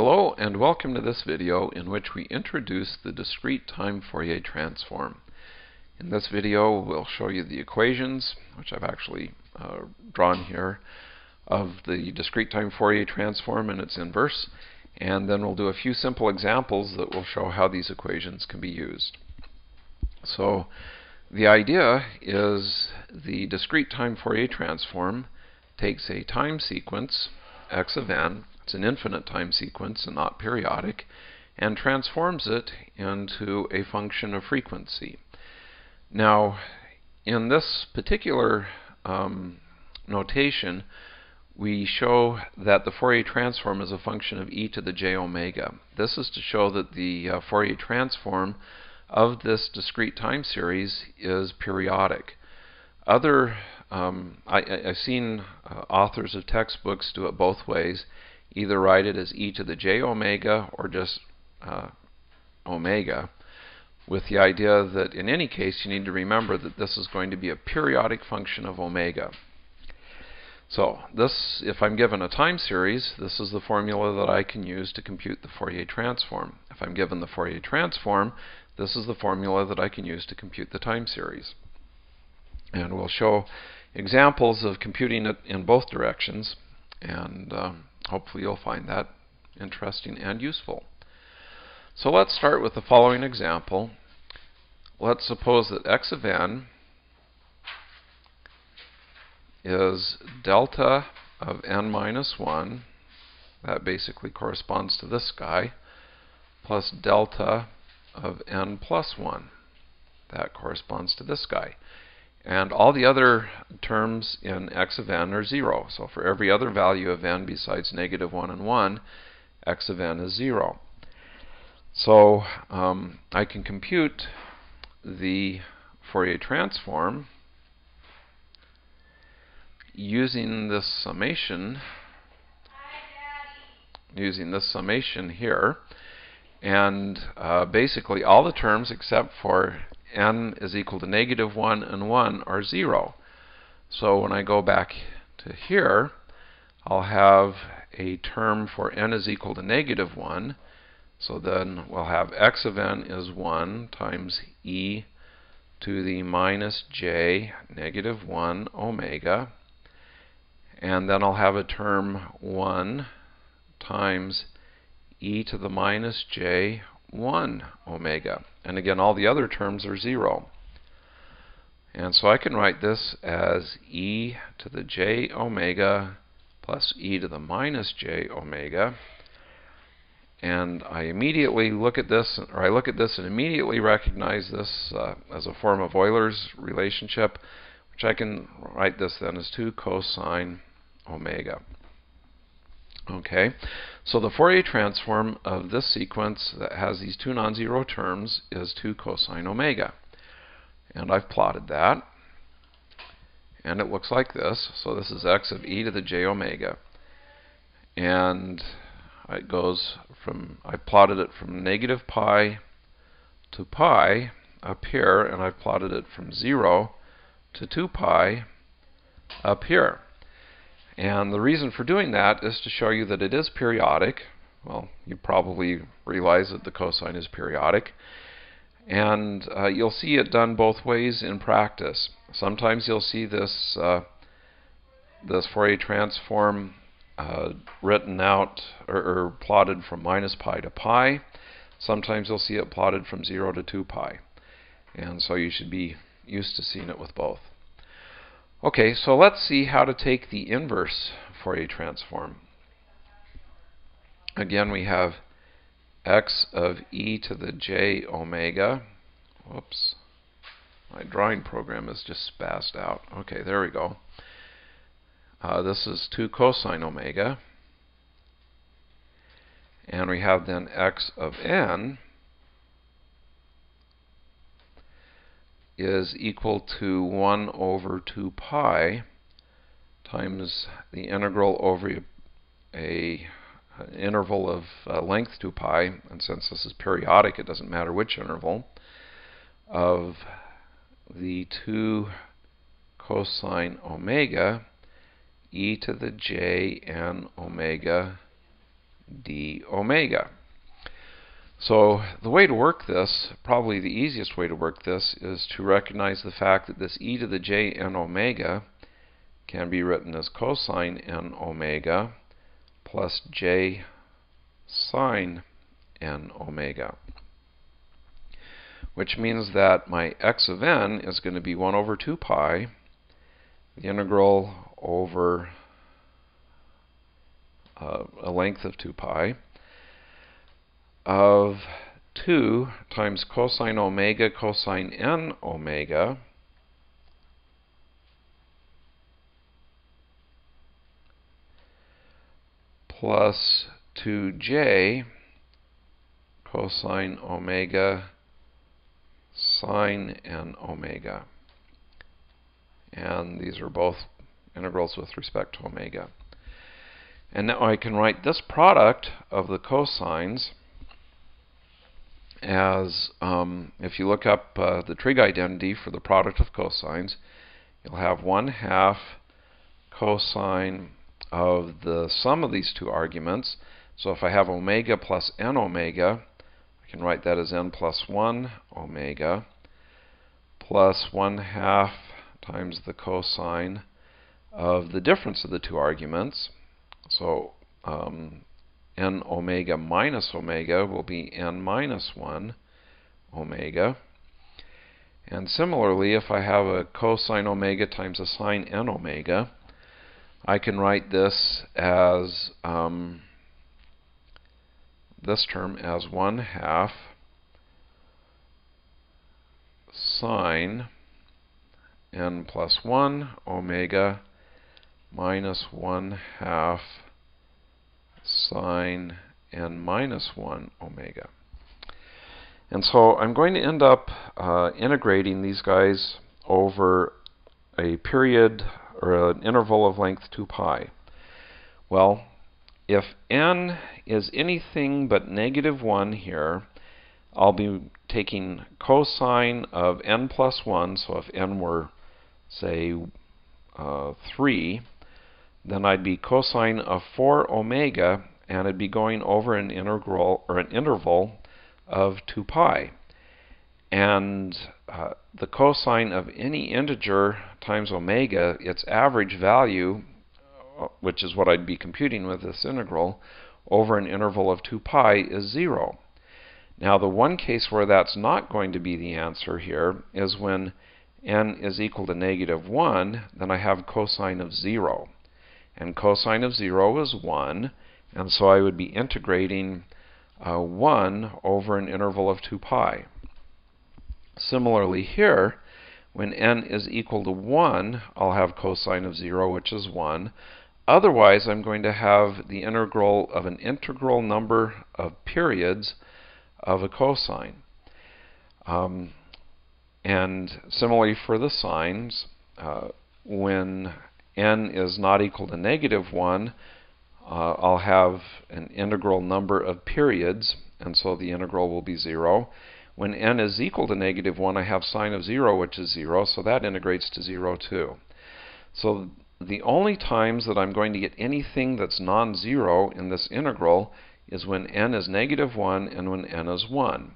Hello and welcome to this video in which we introduce the discrete time Fourier transform. In this video we'll show you the equations, which I've actually drawn here, of the discrete time Fourier transform and its inverse, and then we'll do a few simple examples that will show how these equations can be used. So the idea is the discrete time Fourier transform takes a time sequence, x of n, it's an infinite time sequence and not periodic, and transforms it into a function of frequency. Now, in this particular notation, we show that the Fourier transform is a function of e to the j omega. This is to show that the Fourier transform of this discrete time series is periodic. Other, I've seen authors of textbooks do it both ways. Either write it as e to the j omega or just omega, with the idea that in any case you need to remember that this is going to be a periodic function of omega. So this, if I'm given a time series, this is the formula that I can use to compute the Fourier transform. If I'm given the Fourier transform, this is the formula that I can use to compute the time series. And we'll show examples of computing it in both directions, and hopefully you'll find that interesting and useful. So let's start with the following example. Let's suppose that x of n is delta of n minus 1, that basically corresponds to this guy, plus delta of n plus 1, that corresponds to this guy. And all the other terms in x of n are 0. So for every other value of n besides negative 1 and 1, x of n is 0. So I can compute the Fourier transform using this summation, here. And basically all the terms except for n is equal to negative 1 and 1 are 0. So when I go back to here, I'll have a term for n is equal to negative 1. So then we'll have x of n is 1 times e to the minus j negative 1 omega. And then I'll have a term 1 times e to the minus j 1 omega. And again, all the other terms are 0. And so I can write this as e to the j omega plus e to the minus j omega. And I immediately look at this, or I look at this and immediately recognize this as a form of Euler's relationship, which I can write this then as 2 cosine omega. Okay, so the Fourier transform of this sequence that has these two non-zero terms is 2 cosine omega. And I've plotted that. And it looks like this. So this is x of e to the j omega. And it goes from, I plotted it from negative pi to pi up here, and I've plotted it from 0 to 2 pi up here. And the reason for doing that is to show you that it is periodic. Well, you probably realize that the cosine is periodic. And you'll see it done both ways in practice. Sometimes you'll see this, this Fourier transform written out or plotted from minus pi to pi. Sometimes you'll see it plotted from 0 to 2 pi. And so you should be used to seeing it with both. Okay, so let's see how to take the inverse Fourier transform. Again, we have x of e to the j omega. Whoops, my drawing program is just spazzed out. Okay, there we go. This is 2 cosine omega. And we have then x of n is equal to 1 over 2 pi times the integral over an interval of length 2 pi, and since this is periodic it doesn't matter which interval, of the 2 cosine omega e to the j n omega d omega. So the way to work this, probably the easiest way to work this, is to recognize the fact that this e to the j n omega can be written as cosine n omega plus j sine n omega, which means that my x of n is going to be 1 over 2 pi, the integral over a length of 2 pi, of 2 times cosine omega cosine n omega plus 2j cosine omega sine n omega. And these are both integrals with respect to omega. And now I can write this product of the cosines as, if you look up the trig identity for the product of cosines, you'll have 1/2 cosine of the sum of these two arguments. So if I have omega plus n omega, I can write that as n plus 1 omega plus 1/2 times the cosine of the difference of the two arguments. So n omega minus omega will be n minus 1 omega. And similarly, if I have a cosine omega times a sine n omega, I can write this as this term as 1/2 sine n plus 1 omega minus 1/2 sine n minus 1 omega. And so I'm going to end up integrating these guys over a period or an interval of length 2 pi. Well, if n is anything but negative 1 here, I'll be taking cosine of n plus 1, so if n were, say, 3, then I'd be cosine of 4 omega, and it'd be going over an integral or an interval of 2 pi. And the cosine of any integer times omega, its average value, which is what I'd be computing with this integral, over an interval of 2 pi is 0. Now the one case where that's not going to be the answer here is when n is equal to negative 1, then I have cosine of 0. And cosine of 0 is 1, and so I would be integrating 1 over an interval of 2 pi. Similarly here, when n is equal to 1, I'll have cosine of 0, which is 1. Otherwise, I'm going to have the integral of an integral number of periods of a cosine. And similarly for the sines, when n is not equal to negative 1, I'll have an integral number of periods, and so the integral will be 0. When n is equal to negative 1, I have sine of 0, which is 0, so that integrates to 0 too. So the only times that I'm going to get anything that's non-zero in this integral is when n is negative 1 and when n is 1.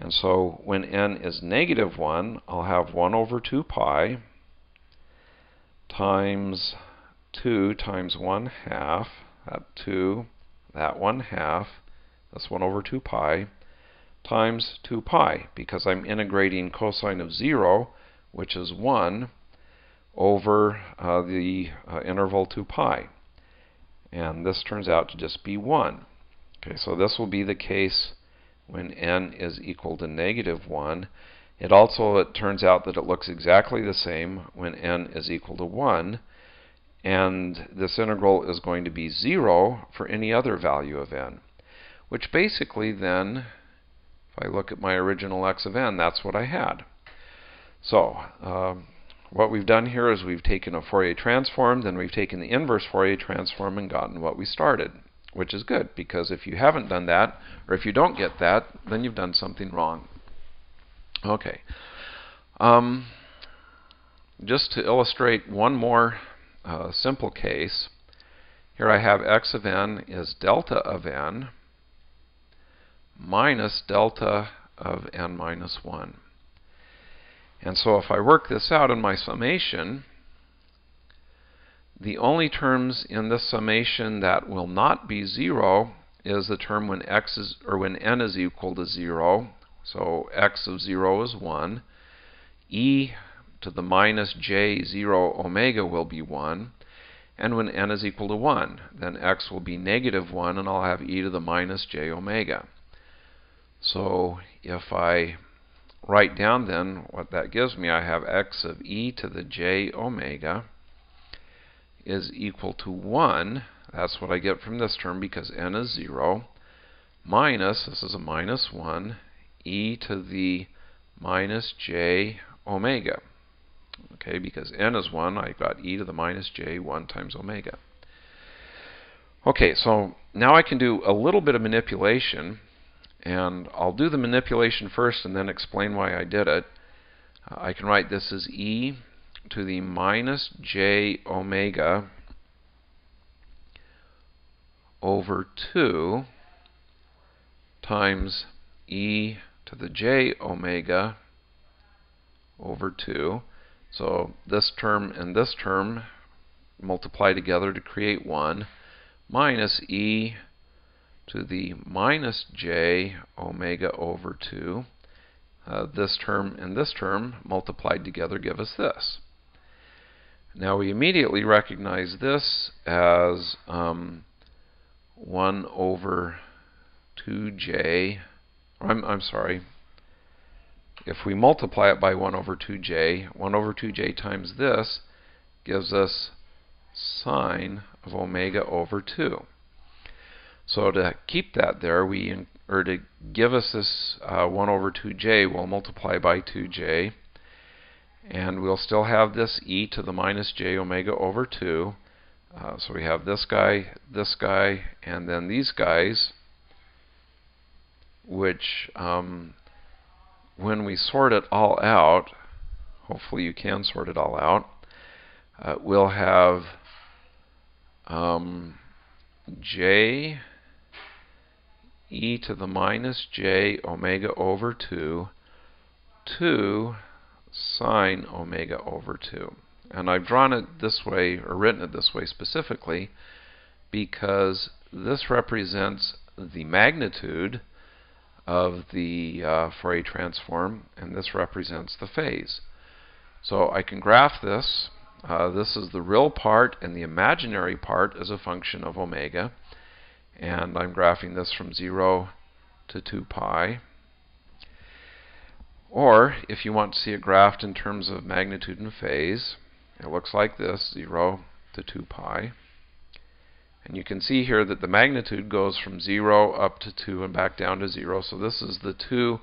And so when n is negative 1, I'll have 1 over 2 pi times 2 times 1/2, that 2, that 1/2, that's 1 over 2 pi, times 2 pi, because I'm integrating cosine of 0, which is 1, over the interval 2 pi. And this turns out to just be 1. Okay, so this will be the case when n is equal to negative 1. It turns out that it looks exactly the same when n is equal to 1, and this integral is going to be 0 for any other value of n, which basically then, if I look at my original x of n, that's what I had. So what we've done here is we've taken a Fourier transform, then we've taken the inverse Fourier transform and gotten what we started, which is good, because if you haven't done that, or if you don't get that, then you've done something wrong. Okay, just to illustrate one more simple case, Here I have x of n is delta of n minus delta of n minus 1. And so if I work this out in my summation, the only terms in this summation that will not be 0 is the term when x is, or when n is equal to 0. So x of 0 is 1. E to the minus j 0 omega will be 1. And when n is equal to 1, then x will be negative 1, and I'll have e to the minus j omega. So if I write down then what that gives me, I have x of e to the j omega is equal to 1. That's what I get from this term because n is 0, minus, this is a minus 1, e to the minus j omega. Okay, because n is 1, I got e to the minus j 1 times omega. Okay, so now I can do a little bit of manipulation, and I'll do the manipulation first and then explain why I did it. I can write this as e to the minus j omega over 2 times e to the j omega over 2. So this term and this term multiply together to create 1, minus e to the minus j omega over 2. This term and this term multiplied together give us this. Now we immediately recognize this as 1 over 2j. I'm sorry. If we multiply it by 1 over 2j, 1 over 2j times this gives us sine of omega over 2. So to keep that there, to give us this 1 over 2j, we'll multiply by 2j, and we'll still have this e to the minus j omega over 2. So we have this guy, and then these guys, which when we sort it all out, hopefully you can sort it all out, we'll have j e to the minus j omega over 2 2 sine omega over 2. And I've drawn it this way, or written it this way specifically, because this represents the magnitude of the Fourier transform, and this represents the phase. So I can graph this. This is the real part, and the imaginary part is a function of omega. And I'm graphing this from 0 to 2 pi. Or, if you want to see it graphed in terms of magnitude and phase, it looks like this, 0 to 2 pi. And you can see here that the magnitude goes from 0 up to 2 and back down to 0. So this is the 2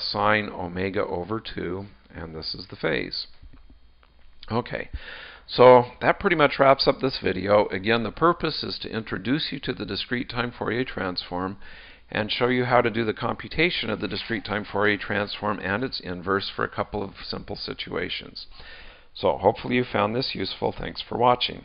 sine omega over 2, and this is the phase. Okay, so that pretty much wraps up this video. Again, the purpose is to introduce you to the discrete time Fourier transform and show you how to do the computation of the discrete time Fourier transform and its inverse for a couple of simple situations. So hopefully you found this useful. Thanks for watching.